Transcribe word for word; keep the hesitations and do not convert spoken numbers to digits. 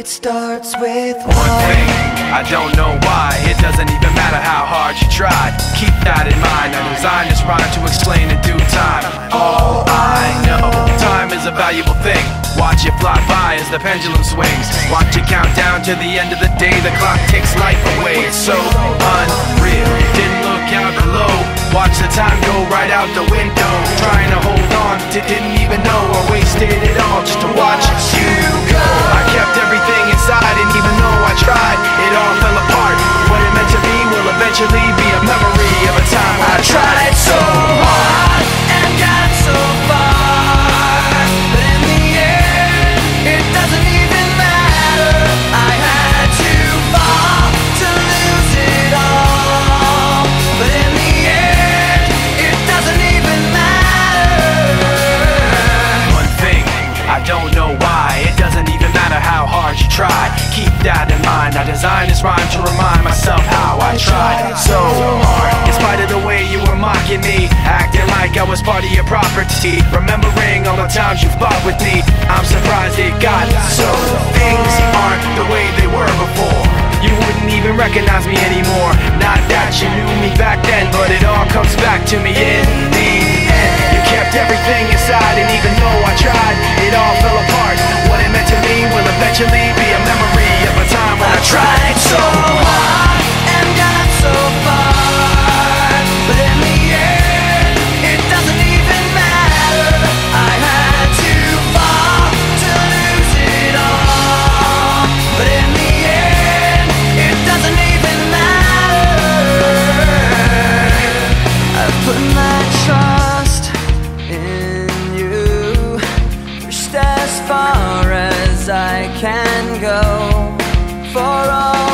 it starts with one thing. I don't know why, it doesn't even matter how hard you tried. Keep that in mind, I designed this rhyme to explain in due time. All I know, time is a valuable thing. Watch it fly by as the pendulum swings. Watch it count down to the end of the day. The clock takes life away, it's so unreal. Didn't look out below, watch the time go right out the window. Trying to hold on to didn't even know, I wasted it all just to watch you go. I kept everything inside and even though I tried, it all fell apart. What it meant to be will eventually be a memory of a time I tried so hard and got so far, but in the end, it doesn't even matter. I had to fall to lose it all, but in the end, it doesn't even matter. One thing, I don't know why, it doesn't even matter how hard you try. Keep that in mind, I designed this rhyme to remind myself how I tried so hard. In spite of the way you were mocking me, acting like I was part of your property, remembering all the times you fought with me, I'm surprised it got so. Things aren't the way they were before, you wouldn't even recognize me anymore. Not that you knew me back then, but it all comes back to me in the end. You kept everything inside and even though I tried, it all fell apart. What it meant to me will eventually be a memory of a time when I tried so hard and got so far, but in the end, it doesn't even matter. I had to fall to lose it all, but in the end, it doesn't even matter. I put my trust in you, pushed as far as I can go for all.